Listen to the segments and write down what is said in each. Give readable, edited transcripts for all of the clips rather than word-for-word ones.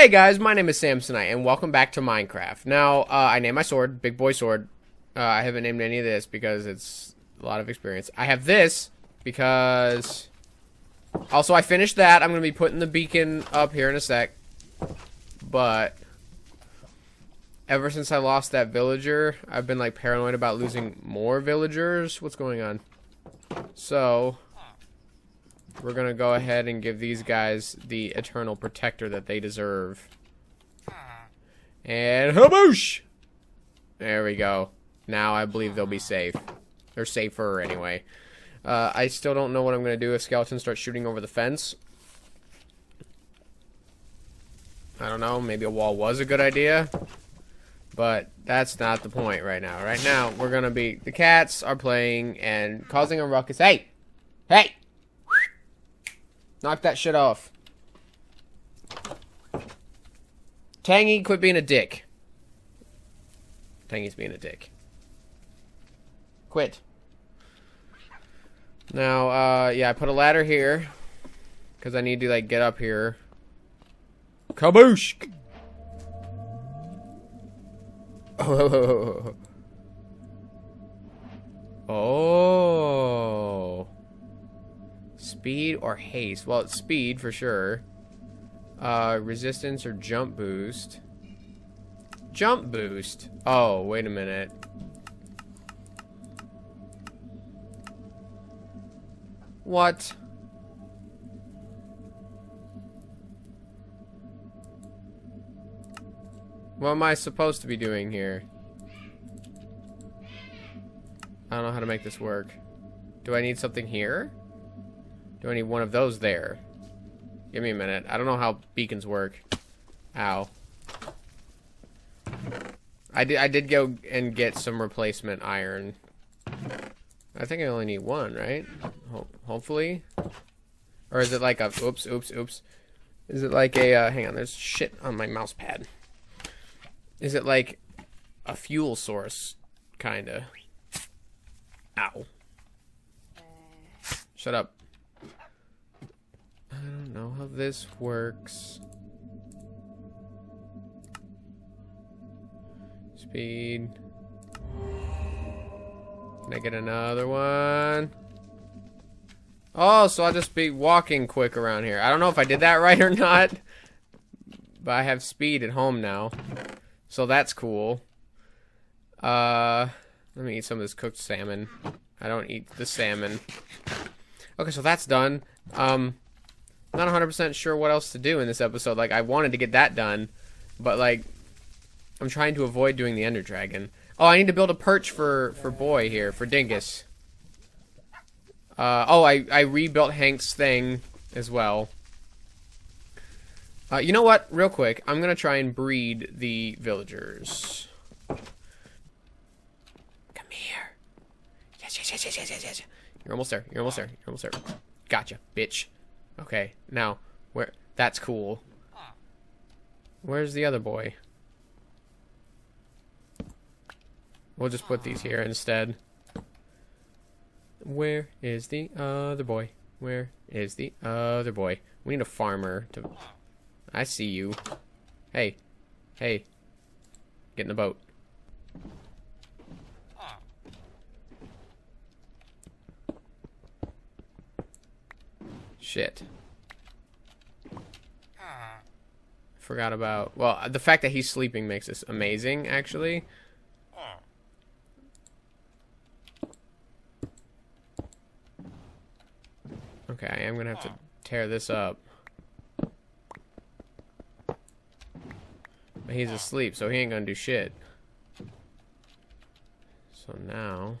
Hey guys, my name is Samsonite, and welcome back to Minecraft. Now, I named my sword Big Boy Sword. I haven't named any of this because it's a lot of experience. I have this because... Also, I finished that. I'm going to be putting the beacon up here in a sec. But... Ever since I lost that villager, I've been, like, paranoid about losing more villagers. What's going on? So... We're gonna go ahead and give these guys the eternal protector that they deserve. And haboosh! There we go. Now I believe they'll be safe. Or safer, anyway. I still don't know what I'm gonna do if skeletons start shooting over the fence. I don't know, maybe a wall was a good idea. But that's not the point right now. Right now, we're gonna be... The cats are playing and causing a ruckus. Hey! Hey! Knock that shit off. Tangy, quit being a dick. Tangy's being a dick. Quit. Now, yeah, I put a ladder here. Because I need to, like, get up here. Kaboosh! Oh. Oh. Speed or haste? Well, it's speed for sure. Resistance or jump boost? Jump boost? Oh, wait a minute. What? What am I supposed to be doing here? I don't know how to make this work. Do I need something here? Do I need one of those there? Give me a minute. I don't know how beacons work. Ow. I did go and get some replacement iron. I think I only need one, right? Hopefully. Or is it like a... Oops. Is it like a... hang on, there's shit on my mouse pad. Is it like a fuel source? Kinda. Ow. Shut up. I don't know how this works. Speed. Can I get another one? Oh, so I'll just be walking quick around here. I don't know if I did that right or not. But I have speed at home now. So that's cool. Let me eat some of this cooked salmon. I don't eat the salmon. Okay, so that's done. Not 100% sure what else to do in this episode. Like, I wanted to get that done, but, like, I'm trying to avoid doing the Ender Dragon. Oh, I need to build a perch for Boy here, for Dingus. Oh, I rebuilt Hank's thing as well. You know what? Real quick, I'm gonna try and breed the villagers. Come here. Yes. You're almost there. Gotcha, bitch. Okay, now, where... That's cool. Where's the other boy? We'll just put these here instead. Where is the other boy? Where is the other boy? We need a farmer to... I see you. Hey. Hey. Get in the boat. Shit. Forgot about... Well, the fact that he's sleeping makes this amazing, actually. Okay, I am gonna have to tear this up. But he's asleep, so he ain't gonna do shit. So now...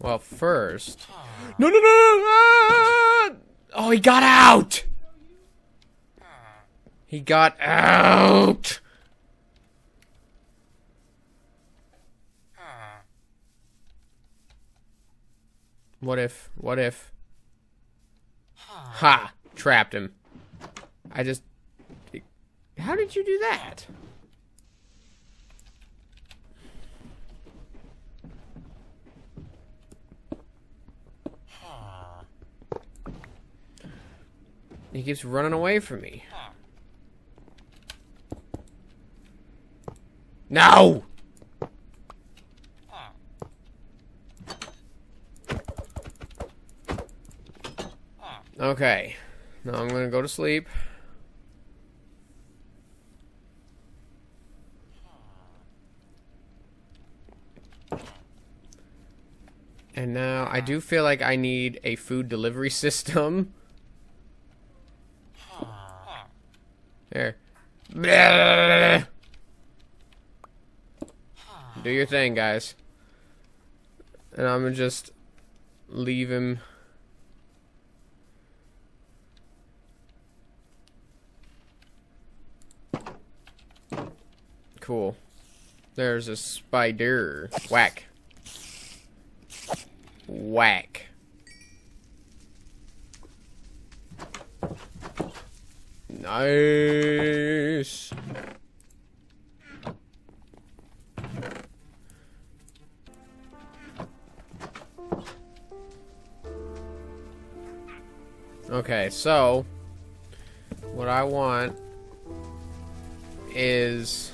Well, first... No! Ah! Oh, he got out! He got out! What if... Ha! Trapped him. I just... How did you do that? He keeps running away from me. No! Okay. Now I'm gonna go to sleep. And now I do feel like I need a food delivery system. There. Do your thing, guys. And I'm gonna just leave him. Cool. There's a spider. Whack. Whack. Nice. Okay, so what I want is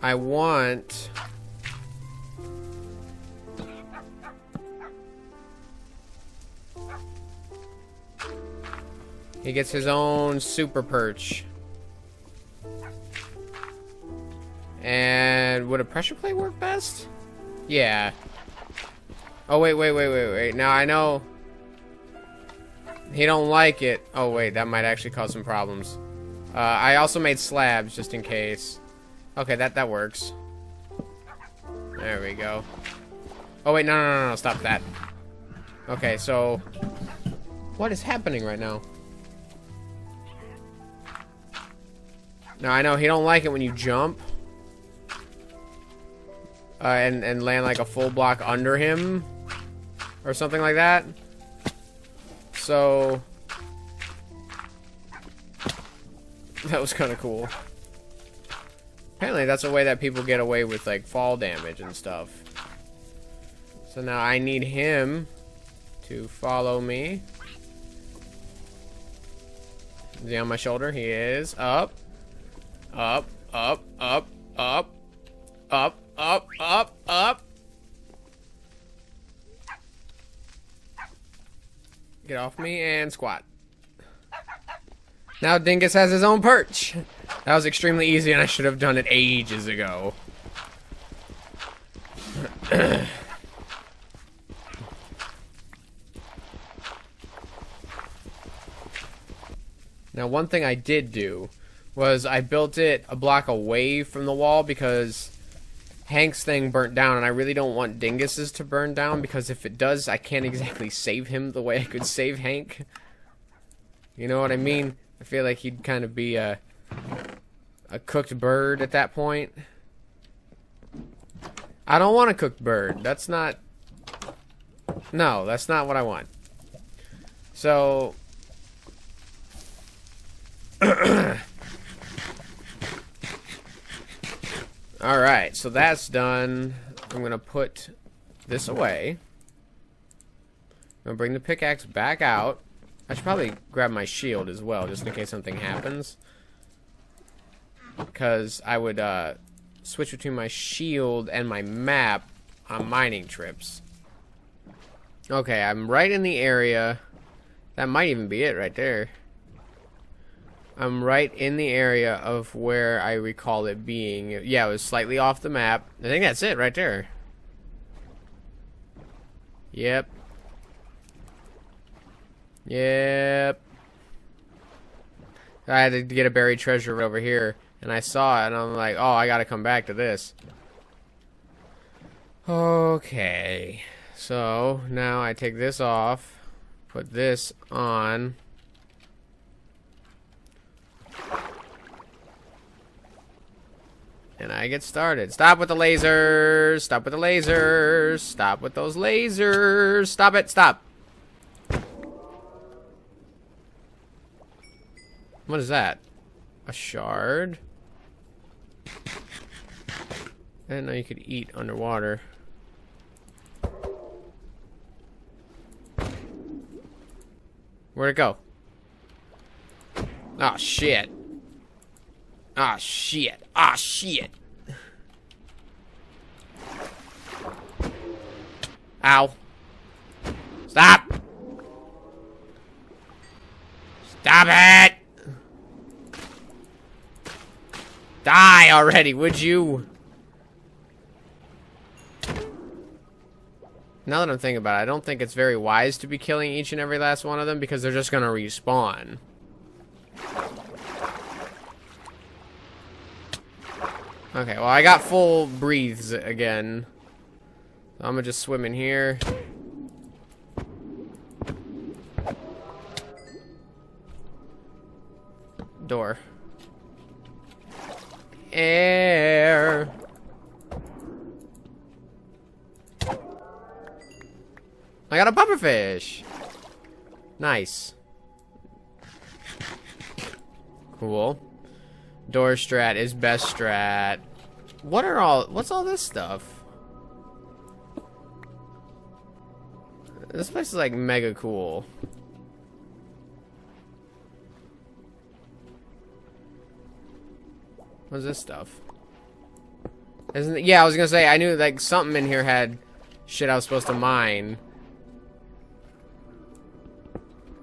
I want he gets his own super perch. And would a pressure plate work best? Yeah. Oh, wait. Now I know he don't like it. Oh, wait, that might actually cause some problems. I also made slabs just in case. Okay, that works. There we go. Oh wait, no, stop that. Okay, so what is happening right now? Now I know he don't like it when you jump and land like a full block under him or something like that. So that was kind of cool. Apparently that's a way that people get away with like fall damage and stuff. So now I need him to follow me. Is he on my shoulder? He is. Up. Get off me and squat. Now Dingus has his own perch. That was extremely easy, and I should have done it ages ago. Now, one thing I did do was I built it a block away from the wall because Hank's thing burnt down, and I really don't want Dingus's to burn down because if it does, I can't exactly save him the way I could save Hank. You know what I mean? I feel like he'd kind of be a cooked bird at that point. I don't want a cooked bird. That's not... No, that's not what I want. So... Alright, so that's done. I'm going to put this away. I'm going to bring the pickaxe back out. I should probably grab my shield as well, just in case something happens. Because I would switch between my shield and my map on mining trips. Okay, I'm right in the area. That might even be it right there. I'm right in the area of where I recall it being. Yeah, it was slightly off the map. I think that's it right there. Yep. I had to get a buried treasure over here. And I saw it, and I'm like, oh, I gotta come back to this. Okay. So, now I take this off. Put this on. And I get started. Stop with the lasers! Stop with the lasers! Stop with those lasers! Stop it! Stop! What is that? A shard? I didn't know you could eat underwater. Where'd it go? Ah, shit. Ah, shit. Ah, shit. Ow. Stop! Stop it! Die already, would you? Now that I'm thinking about it, I don't think it's very wise to be killing each and every last one of them because they're just gonna respawn. Okay, well, I got full breathes again. So I'm gonna just swim in here. Door. Air. I got a pufferfish. Nice. Cool. Door strat is best strat. What are all... What's all this stuff? This place is like mega cool. What's this stuff? Isn't it, yeah, I was gonna say, I knew like something in here had shit I was supposed to mine.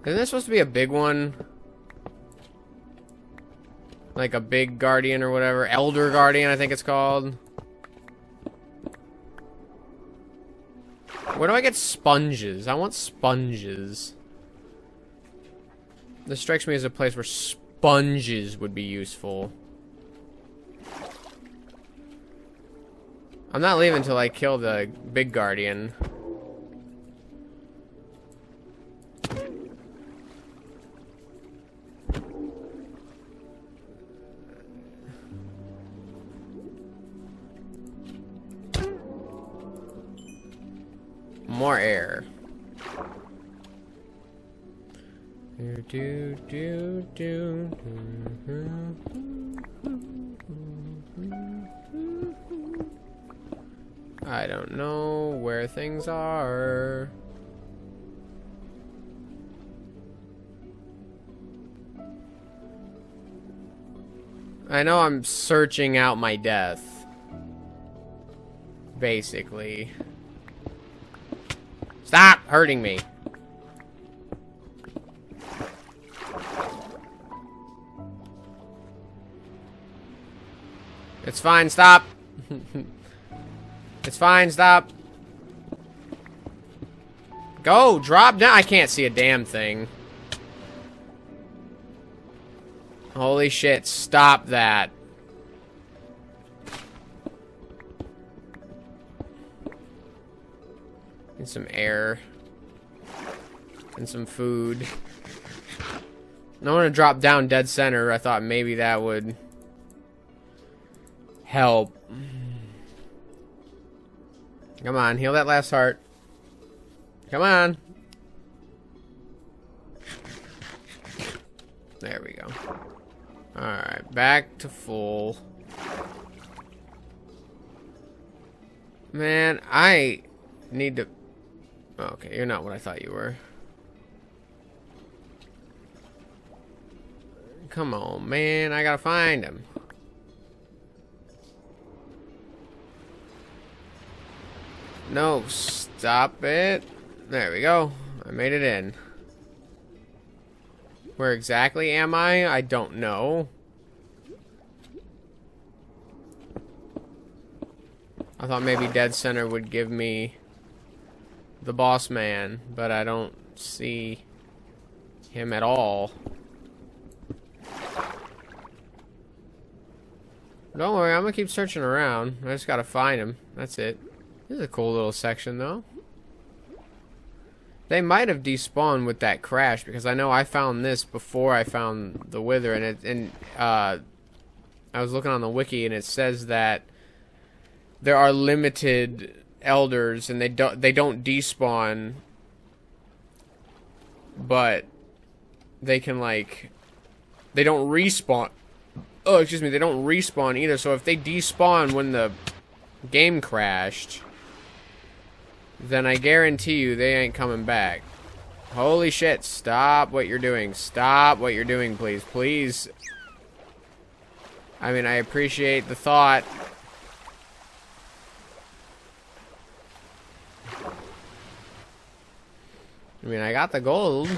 Isn't this supposed to be a big one? Like a big guardian or whatever. Elder Guardian, I think it's called. Where do I get sponges? I want sponges. This strikes me as a place where sponges would be useful. I'm not leaving until I kill the big guardian. More air. I don't know where things are. I know I'm searching out my death. Basically. Stop hurting me. It's fine, stop. It's fine, stop. Go, drop down. I can't see a damn thing. Holy shit, stop that. And some air. And some food. I want to drop down dead center. I thought maybe that would help. Come on, heal that last heart. Come on. There we go. Alright, back to full. Man, I need to... Okay, you're not what I thought you were. Come on, man. I gotta find him. No, stop it. There we go. I made it in. Where exactly am I? I don't know. I thought maybe dead center would give me the boss man, but I don't see him at all. Don't worry, I'm gonna keep searching around. I just gotta find him. That's it. This is a cool little section, though. They might have despawned with that crash, because I know I found this before I found the wither, and I was looking on the wiki, and it says that there are limited elders, and they don't despawn, but they can like they don't respawn. Oh, excuse me, they don't respawn either. So if they despawn when the game crashed, then I guarantee you they ain't coming back. Holy shit, stop what you're doing. Stop what you're doing, please. Please. I mean, I appreciate the thought. I mean, I got the gold.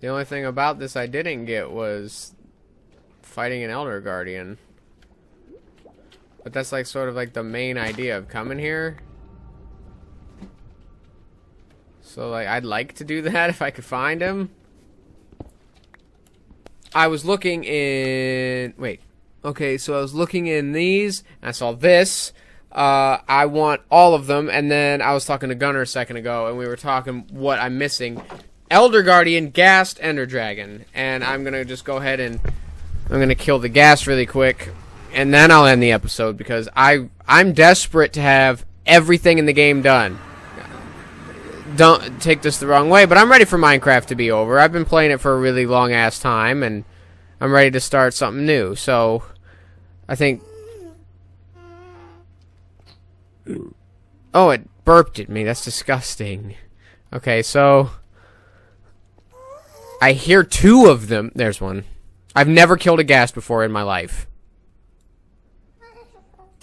The only thing about this I didn't get was fighting an Elder Guardian. But that's like sort of like the main idea of coming here. So like, I'd like to do that if I could find him. I was looking in... Wait. Okay, so I was looking in these, and I saw this. I want all of them, and then I was talking to Gunner a second ago, and we were talking what I'm missing. Elder Guardian, Ghast, Ender Dragon. And I'm gonna just go ahead and... I'm gonna kill the Ghast really quick, and then I'll end the episode, because I'm desperate to have everything in the game done. Don't take this the wrong way, but I'm ready for Minecraft to be over. I've been playing it for a really long-ass time, and I'm ready to start something new. So, I think... Oh, it burped at me. That's disgusting. Okay, so... I hear two of them. There's one. I've never killed a Ghast before in my life.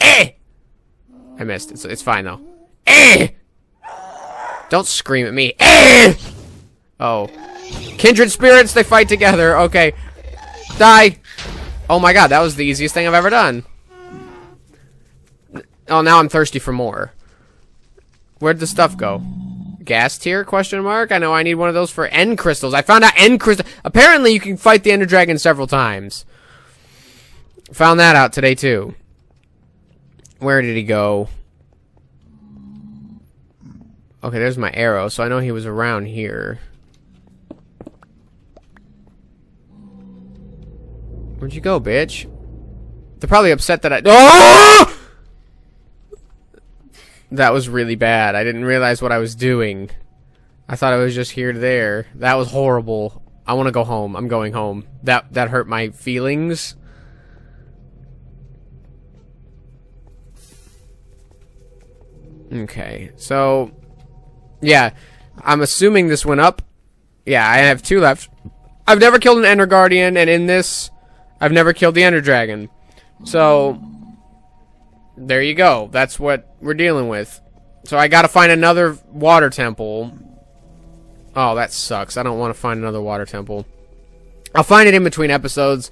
Eh! I missed. It's fine, though. Eh! Don't scream at me. Eh! Oh. Kindred spirits, they fight together. Okay. Die. Oh my god, that was the easiest thing I've ever done. Oh, now I'm thirsty for more. Where'd the stuff go? Gas tier, question mark? I know I need one of those for end crystals. I found out end crystal. Apparently, you can fight the Ender Dragon several times. Found that out today, too. Where did he go? Okay, there's my arrow, so I know he was around here. Where'd you go, bitch? They're probably upset that I... Oh! That was really bad. I didn't realize what I was doing. I thought I was just here to there. That was horrible. I want to go home. I'm going home. That hurt my feelings. Okay, so... Yeah, I'm assuming this went up. Yeah, I have two left. I've never killed an Ender Guardian, and in this, I've never killed the Ender Dragon. So, there you go. That's what we're dealing with. So I gotta find another water temple. Oh, that sucks. I don't want to find another water temple. I'll find it in between episodes.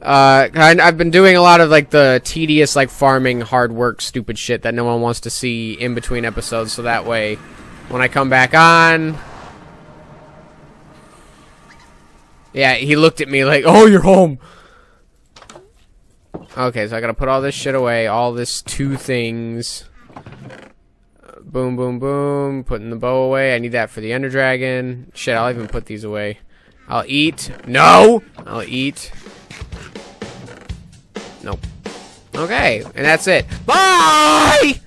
I've been doing a lot of, like, the tedious, like, farming, hard work, stupid shit that no one wants to see in between episodes, so that way... When I come back on... Yeah, he looked at me like, oh, you're home! Okay, so I gotta put all this shit away, all this two things. Boom, boom, boom, putting the bow away. I need that for the Ender Dragon. Shit, I'll even put these away. I'll eat. No! I'll eat. Nope. Okay, and that's it. Bye!